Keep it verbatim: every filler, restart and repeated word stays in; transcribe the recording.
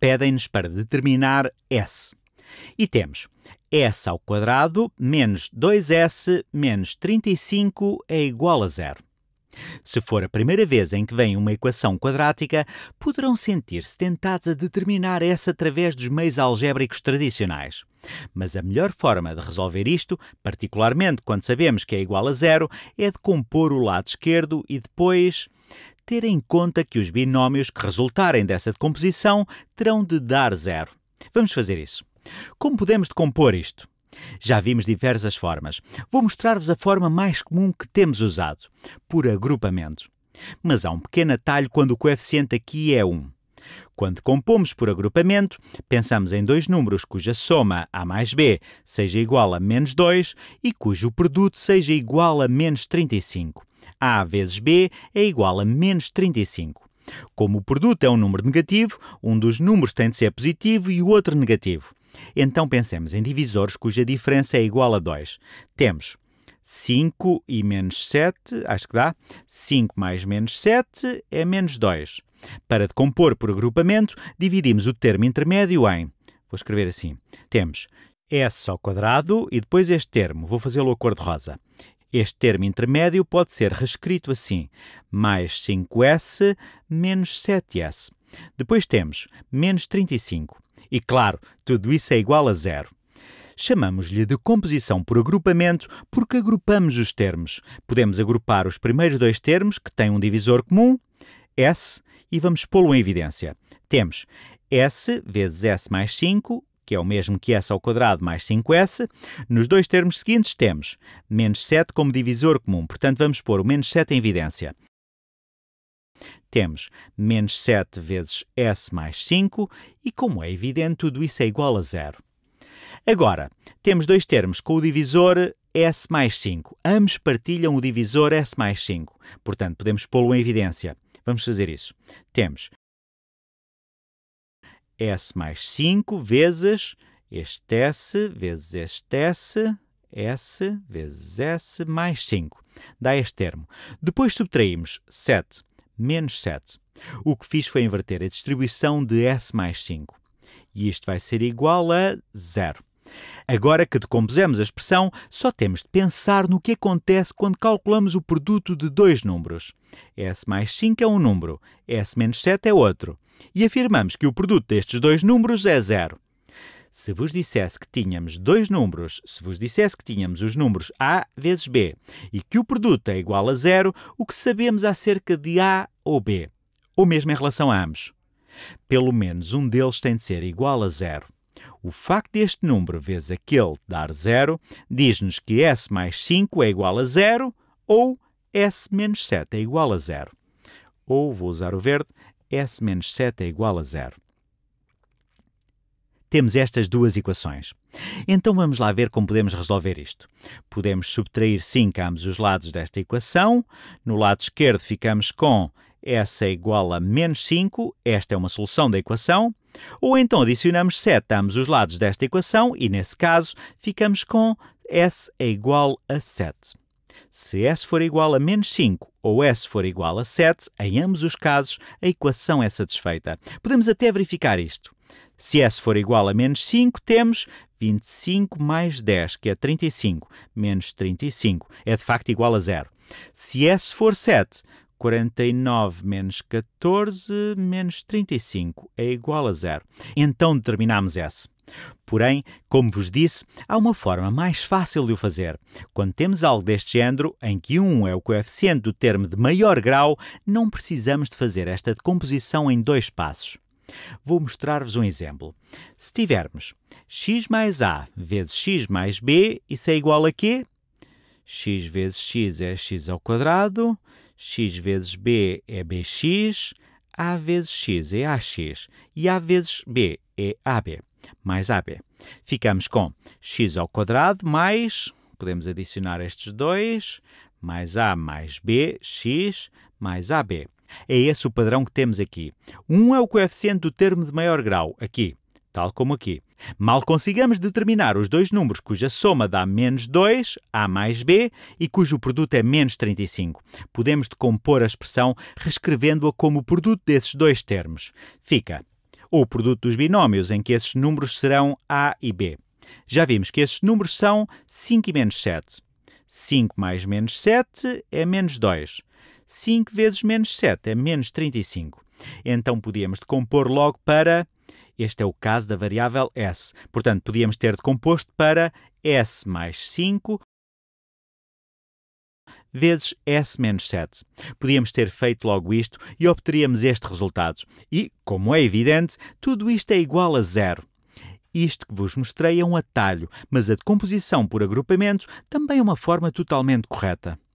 pedem-nos para determinar S. E temos S ao quadrado menos dois S menos trinta e cinco é igual a zero. Se for a primeira vez em que vem uma equação quadrática, poderão sentir-se tentados a determinar S através dos meios algébricos tradicionais. Mas a melhor forma de resolver isto, particularmente quando sabemos que é igual a zero, é de compor o lado esquerdo e depois ter em conta que os binómios que resultarem dessa decomposição terão de dar zero. Vamos fazer isso. Como podemos decompor isto? Já vimos diversas formas. Vou mostrar-vos a forma mais comum que temos usado, por agrupamento. Mas há um pequeno atalho quando o coeficiente aqui é um. Quando decompomos por agrupamento, pensamos em dois números cuja soma A mais B seja igual a menos dois e cujo produto seja igual a menos trinta e cinco. A vezes B é igual a menos trinta e cinco. Como o produto é um número negativo, um dos números tem de ser positivo e o outro negativo. Então pensemos em divisores cuja diferença é igual a dois. Temos cinco e menos sete, acho que dá. cinco mais menos sete é menos dois. Para decompor por agrupamento, dividimos o termo intermédio em... Vou escrever assim. Temos S ao quadrado e depois este termo. Vou fazê-lo a cor-de-rosa. Este termo intermédio pode ser reescrito assim. Mais cinco S menos sete S. Depois temos menos trinta e cinco. E, claro, tudo isso é igual a zero. Chamamos-lhe de composição por agrupamento porque agrupamos os termos. Podemos agrupar os primeiros dois termos, que têm um divisor comum, S, e vamos pô-lo em evidência. Temos S vezes S mais cinco, que é o mesmo que S ao quadrado mais cinco S. Nos dois termos seguintes temos menos sete como divisor comum, portanto vamos pôr o menos sete em evidência. Temos menos sete vezes S mais cinco e, como é evidente, tudo isso é igual a zero. Agora, temos dois termos com o divisor S mais cinco. Ambos partilham o divisor S mais cinco, portanto, podemos pô-lo em evidência. Vamos fazer isso. Temos S mais cinco vezes este S vezes este S, S vezes S mais cinco. Dá este termo. Depois subtraímos sete. Menos sete. O que fiz foi inverter a distribuição de S mais cinco. E isto vai ser igual a zero. Agora que decompusemos a expressão, só temos de pensar no que acontece quando calculamos o produto de dois números. S mais cinco é um número, S menos sete é outro. E afirmamos que o produto destes dois números é zero. Se vos dissesse que tínhamos dois números, se vos dissesse que tínhamos os números A vezes B e que o produto é igual a zero, o que sabemos acerca de A ou B, ou mesmo em relação a ambos? Pelo menos um deles tem de ser igual a zero. O facto deste número vezes aquele dar zero diz-nos que S mais cinco é igual a zero ou S menos sete é igual a zero. Ou, vou usar o verde, S menos sete é igual a zero. Temos estas duas equações. Então vamos lá ver como podemos resolver isto. Podemos subtrair cinco a ambos os lados desta equação. No lado esquerdo ficamos com S é igual a menos cinco. Esta é uma solução da equação. Ou então adicionamos sete a ambos os lados desta equação e, nesse caso, ficamos com S é igual a sete. Se S for igual a menos cinco ou S for igual a sete, em ambos os casos, a equação é satisfeita. Podemos até verificar isto. Se S for igual a menos cinco, temos vinte e cinco mais dez, que é trinta e cinco, menos trinta e cinco, é de facto igual a zero. Se S for sete, quarenta e nove menos catorze, menos trinta e cinco, é igual a zero. Então determinamos S. Porém, como vos disse, há uma forma mais fácil de o fazer. Quando temos algo deste género, em que um é o coeficiente do termo de maior grau, não precisamos de fazer esta decomposição em dois passos. Vou mostrar-vos um exemplo. Se tivermos x mais a vezes x mais b, isso é igual a quê? X vezes x é x ao quadrado, x vezes b é bx, a vezes x é ax e a vezes b é ab, mais ab. Ficamos com x ao quadrado mais, podemos adicionar estes dois, mais a mais b, x, mais ab. É esse o padrão que temos aqui. um é o coeficiente do termo de maior grau, aqui, tal como aqui. Mal consigamos determinar os dois números cuja soma dá menos dois, A mais B, e cujo produto é menos trinta e cinco. Podemos decompor a expressão reescrevendo-a como o produto desses dois termos. Fica ou o produto dos binómios, em que esses números serão A e B. Já vimos que esses números são cinco e menos sete. cinco mais menos sete é menos dois. cinco vezes menos sete é menos trinta e cinco. Então, podíamos decompor logo para... Este é o caso da variável S. Portanto, podíamos ter decomposto para S mais cinco vezes S menos sete. Podíamos ter feito logo isto e obteríamos este resultado. E, como é evidente, tudo isto é igual a zero. Isto que vos mostrei é um atalho, mas a decomposição por agrupamento também é uma forma totalmente correta.